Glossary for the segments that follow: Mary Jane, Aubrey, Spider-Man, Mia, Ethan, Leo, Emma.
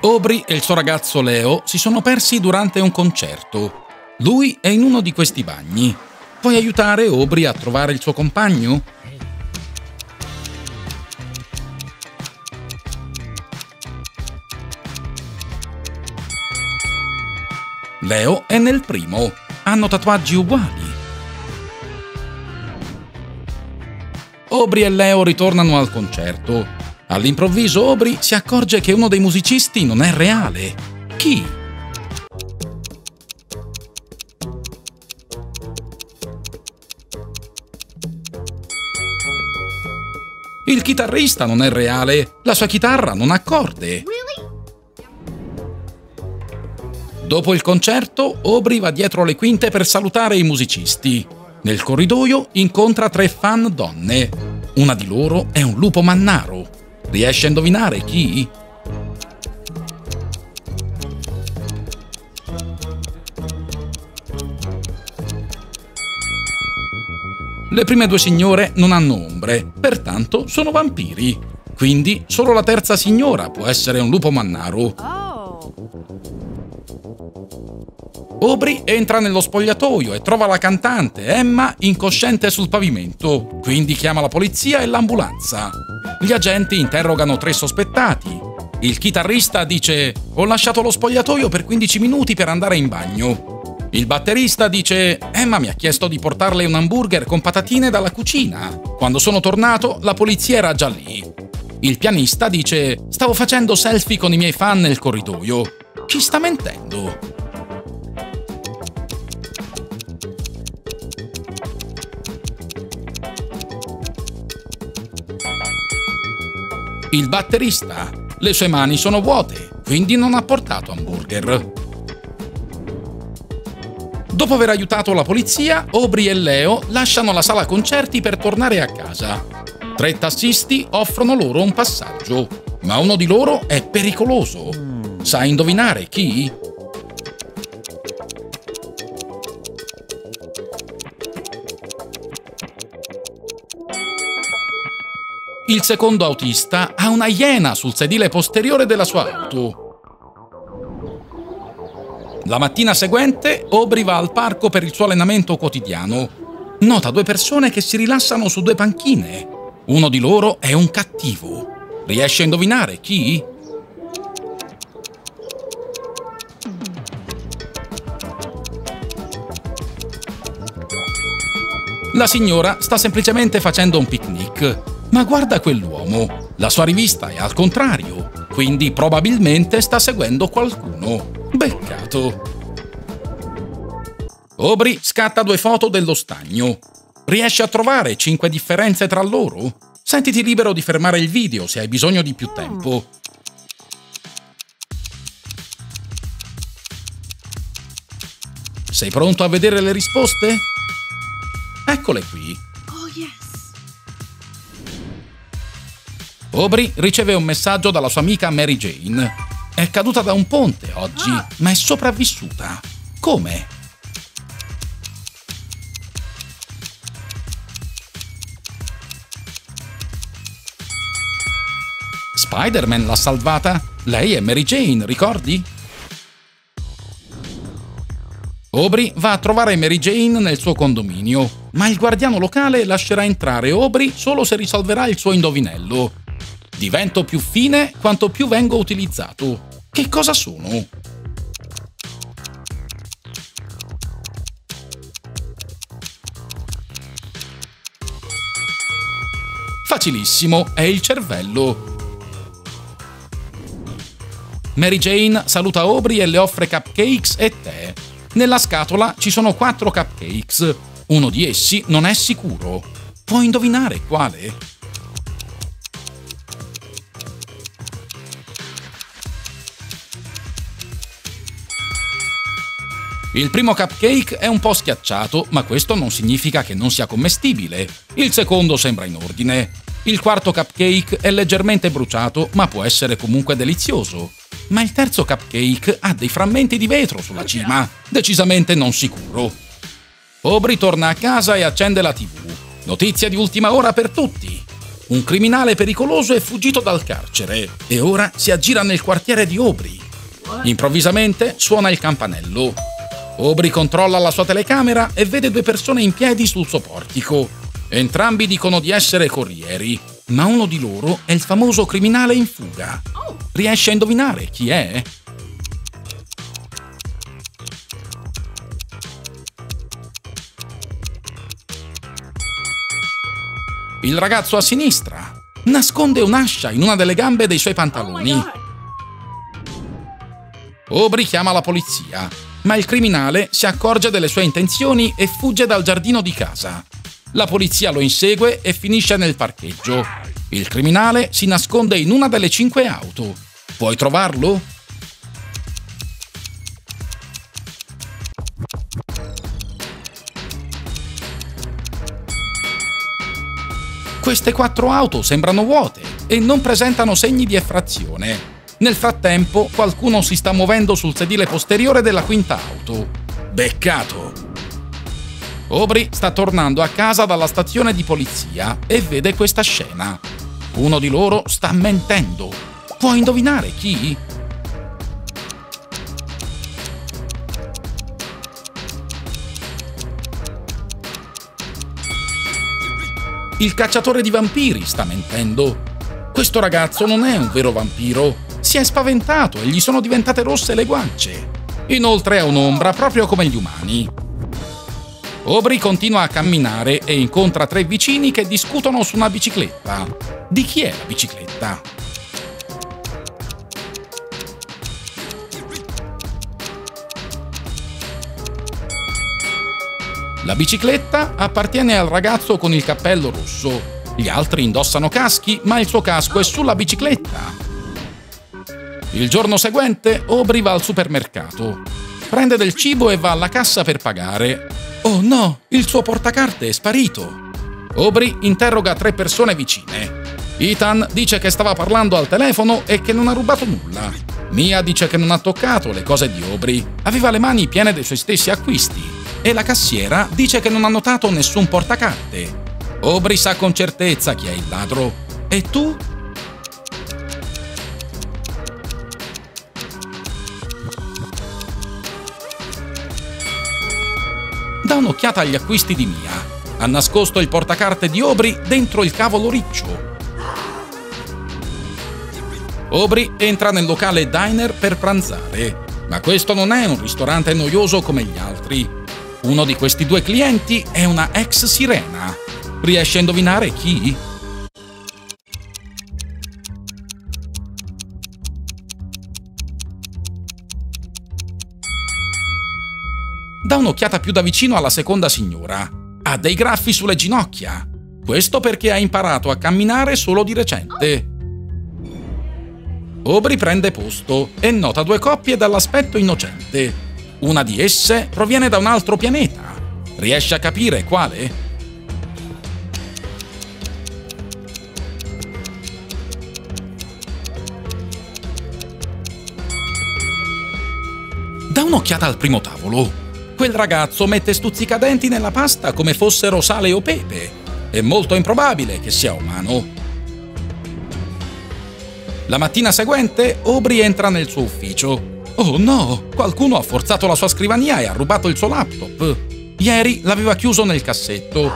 Aubrey e il suo ragazzo Leo si sono persi durante un concerto. Lui è in uno di questi bagni. Puoi aiutare Aubrey a trovare il suo compagno? Leo è nel primo. Hanno tatuaggi uguali. Aubrey e Leo ritornano al concerto. All'improvviso Aubrey si accorge che uno dei musicisti non è reale. Chi? Il chitarrista non è reale. La sua chitarra non ha corde. Dopo il concerto, Aubrey va dietro le quinte per salutare i musicisti. Nel corridoio incontra 3 fan donne. Una di loro è un lupo mannaro. Riesce a indovinare chi? Le prime 2 signore non hanno ombre, pertanto sono vampiri. Quindi solo la terza signora può essere un lupo mannaro. Aubrey entra nello spogliatoio e trova la cantante Emma incosciente sul pavimento, quindi chiama la polizia e l'ambulanza. Gli agenti interrogano 3 sospettati. Il chitarrista dice «Ho lasciato lo spogliatoio per 15 minuti per andare in bagno». Il batterista dice «Emma mi ha chiesto di portarle un hamburger con patatine dalla cucina. Quando sono tornato, la polizia era già lì». Il pianista dice «Stavo facendo selfie con i miei fan nel corridoio». Chi sta mentendo? Il batterista. Le sue mani sono vuote, quindi non ha portato hamburger. Dopo aver aiutato la polizia, Aubrey e Leo lasciano la sala concerti per tornare a casa. 3 tassisti offrono loro un passaggio, ma uno di loro è pericoloso. Sai indovinare chi? Il secondo autista ha una iena sul sedile posteriore della sua auto. La mattina seguente, Aubrey va al parco per il suo allenamento quotidiano. Nota 2 persone che si rilassano su 2 panchine. Uno di loro è un cattivo. Riesce a indovinare chi? La signora sta semplicemente facendo un picnic. Ma guarda quell'uomo, la sua rivista è al contrario, quindi probabilmente sta seguendo qualcuno. Beccato! Aubrey scatta 2 foto dello stagno. Riesci a trovare 5 differenze tra loro? Sentiti libero di fermare il video se hai bisogno di più tempo. Sei pronto a vedere le risposte? Eccole qui. Aubrey riceve un messaggio dalla sua amica Mary Jane. È caduta da un ponte oggi, ma è sopravvissuta. Come? Spider-Man l'ha salvata. Lei è Mary Jane, ricordi? Aubrey va a trovare Mary Jane nel suo condominio, ma il guardiano locale lascerà entrare Aubrey solo se risolverà il suo indovinello. Divento più fine quanto più vengo utilizzato. Che cosa sono? Facilissimo, è il cervello. Mary Jane saluta Aubrey e le offre cupcakes e tè. Nella scatola ci sono 4 cupcakes. Uno di essi non è sicuro. Puoi indovinare quale? Il primo cupcake è un po' schiacciato, ma questo non significa che non sia commestibile. Il secondo sembra in ordine. Il quarto cupcake è leggermente bruciato, ma può essere comunque delizioso. Ma il terzo cupcake ha dei frammenti di vetro sulla cima, decisamente non sicuro. Aubrey torna a casa e accende la TV. Notizia di ultima ora per tutti. Un criminale pericoloso è fuggito dal carcere e ora si aggira nel quartiere di Aubrey. Improvvisamente suona il campanello. Aubrey controlla la sua telecamera e vede due persone in piedi sul suo portico. Entrambi dicono di essere corrieri, ma uno di loro è il famoso criminale in fuga. Riesce a indovinare chi è? Il ragazzo a sinistra nasconde un'ascia in una delle gambe dei suoi pantaloni. Aubrey chiama la polizia, ma il criminale si accorge delle sue intenzioni e fugge dal giardino di casa. La polizia lo insegue e finisce nel parcheggio. Il criminale si nasconde in una delle 5 auto. Puoi trovarlo? Queste 4 auto sembrano vuote e non presentano segni di effrazione. Nel frattempo qualcuno si sta muovendo sul sedile posteriore della 5ª auto. Beccato! Aubrey sta tornando a casa dalla stazione di polizia e vede questa scena. Uno di loro sta mentendo. Puoi indovinare chi? Il cacciatore di vampiri sta mentendo. Questo ragazzo non è un vero vampiro. Si è spaventato e gli sono diventate rosse le guance. Inoltre è un'ombra proprio come gli umani. Aubrey continua a camminare e incontra 3 vicini che discutono su una bicicletta. Di chi è la bicicletta? La bicicletta appartiene al ragazzo con il cappello rosso. Gli altri indossano caschi, ma il suo casco è sulla bicicletta. Il giorno seguente Aubrey va al supermercato. Prende del cibo e va alla cassa per pagare. Oh no, il suo portacarte è sparito. Aubrey interroga 3 persone vicine. Ethan dice che stava parlando al telefono e che non ha rubato nulla. Mia dice che non ha toccato le cose di Aubrey, aveva le mani piene dei suoi stessi acquisti. E la cassiera dice che non ha notato nessun portacarte. Aubrey sa con certezza chi è il ladro. E tu? Dà un'occhiata agli acquisti di Mia. Ha nascosto il portacarte di Aubrey dentro il cavolo riccio. Aubrey entra nel locale diner per pranzare, ma questo non è un ristorante noioso come gli altri. Uno di questi 2 clienti è una ex sirena. Riesci a indovinare chi? Dà un'occhiata più da vicino alla seconda signora. Ha dei graffi sulle ginocchia. Questo perché ha imparato a camminare solo di recente. Aubrey prende posto e nota 2 coppie dall'aspetto innocente. Una di esse proviene da un altro pianeta. Riesce a capire quale? Dà un'occhiata al primo tavolo. Quel ragazzo mette stuzzicadenti nella pasta come fossero sale o pepe. È molto improbabile che sia umano. La mattina seguente Aubrey entra nel suo ufficio. Oh no, qualcuno ha forzato la sua scrivania e ha rubato il suo laptop. Ieri l'aveva chiuso nel cassetto.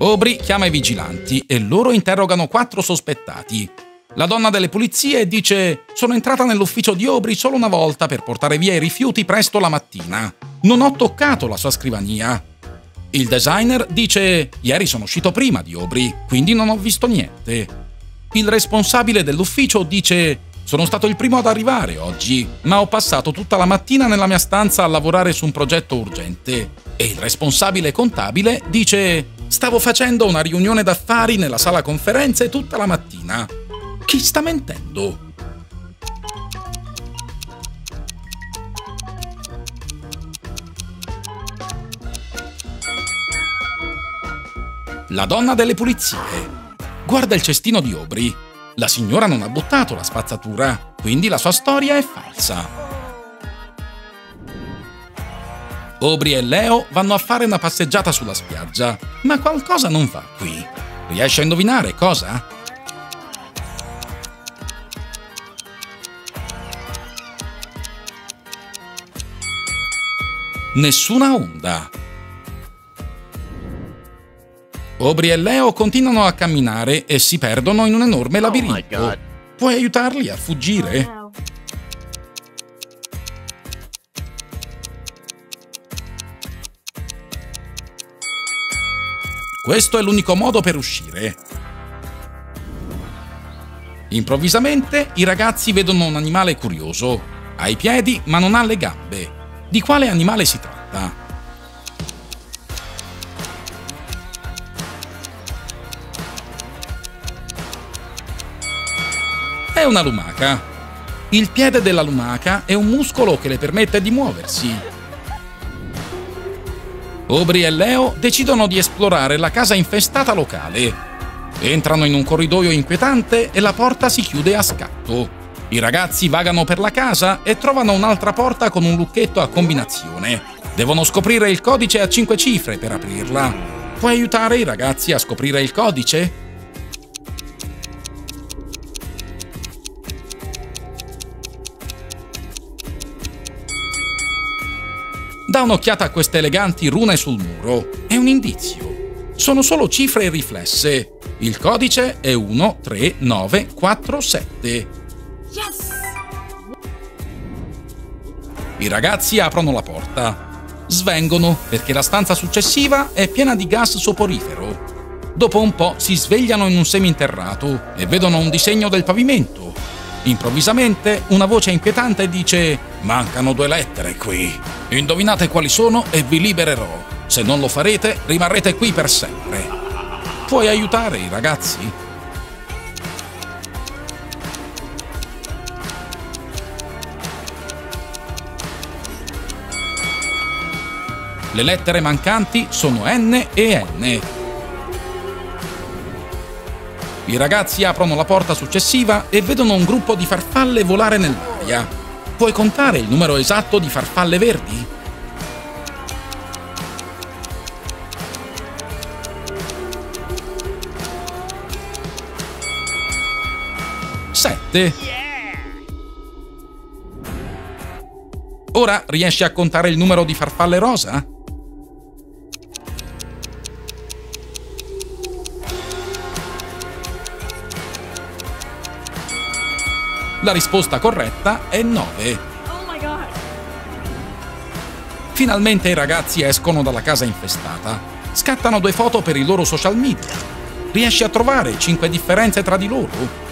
Aubrey chiama i vigilanti e loro interrogano 4 sospettati. La donna delle pulizie dice: sono entrata nell'ufficio di Aubrey solo una volta per portare via i rifiuti presto la mattina. Non ho toccato la sua scrivania. Il designer dice: ieri sono uscito prima di Aubrey, quindi non ho visto niente. Il responsabile dell'ufficio dice: sono stato il primo ad arrivare oggi, ma ho passato tutta la mattina nella mia stanza a lavorare su un progetto urgente. E il responsabile contabile dice: stavo facendo una riunione d'affari nella sala conferenze tutta la mattina. Chi sta mentendo? La donna delle pulizie guarda il cestino di Aubrey. La signora non ha buttato la spazzatura, quindi la sua storia è falsa. Aubrey e Leo vanno a fare una passeggiata sulla spiaggia, ma qualcosa non va qui. Riesci a indovinare cosa? Nessuna onda. Aubrey e Leo continuano a camminare e si perdono in un enorme labirinto. Puoi aiutarli a fuggire? Questo è l'unico modo per uscire. Improvvisamente i ragazzi vedono un animale curioso. Ha i piedi ma non ha le gambe. Di quale animale si tratta? È una lumaca. Il piede della lumaca è un muscolo che le permette di muoversi. Aubrey e Leo decidono di esplorare la casa infestata locale. Entrano in un corridoio inquietante e la porta si chiude a scatto. I ragazzi vagano per la casa e trovano un'altra porta con un lucchetto a combinazione. Devono scoprire il codice a 5 cifre per aprirla. Puoi aiutare i ragazzi a scoprire il codice? Da un'occhiata a queste eleganti rune sul muro. È un indizio. Sono solo cifre riflesse. Il codice è 13947. Yes! I ragazzi aprono la porta. Svengono perché la stanza successiva è piena di gas soporifero. Dopo un po' si svegliano in un seminterrato e vedono un disegno del pavimento. Improvvisamente una voce inquietante dice: mancano 2 lettere qui. Indovinate quali sono e vi libererò. Se non lo farete, rimarrete qui per sempre. Puoi aiutare i ragazzi? Le lettere mancanti sono N e N. I ragazzi aprono la porta successiva e vedono un gruppo di farfalle volare nell'aria. Puoi contare il numero esatto di farfalle verdi? Sette. Ora riesci a contare il numero di farfalle rosa? 9. La risposta corretta è 9. Finalmente i ragazzi escono dalla casa infestata. Scattano 2 foto per i loro social media. Riesci a trovare 5 differenze tra di loro?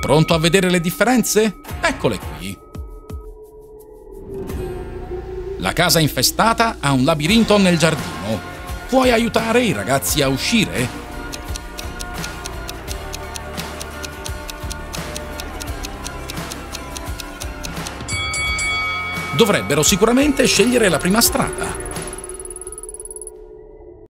Pronto a vedere le differenze? Eccole qui. La casa infestata ha un labirinto nel giardino. Puoi aiutare i ragazzi a uscire? Dovrebbero sicuramente scegliere la prima strada.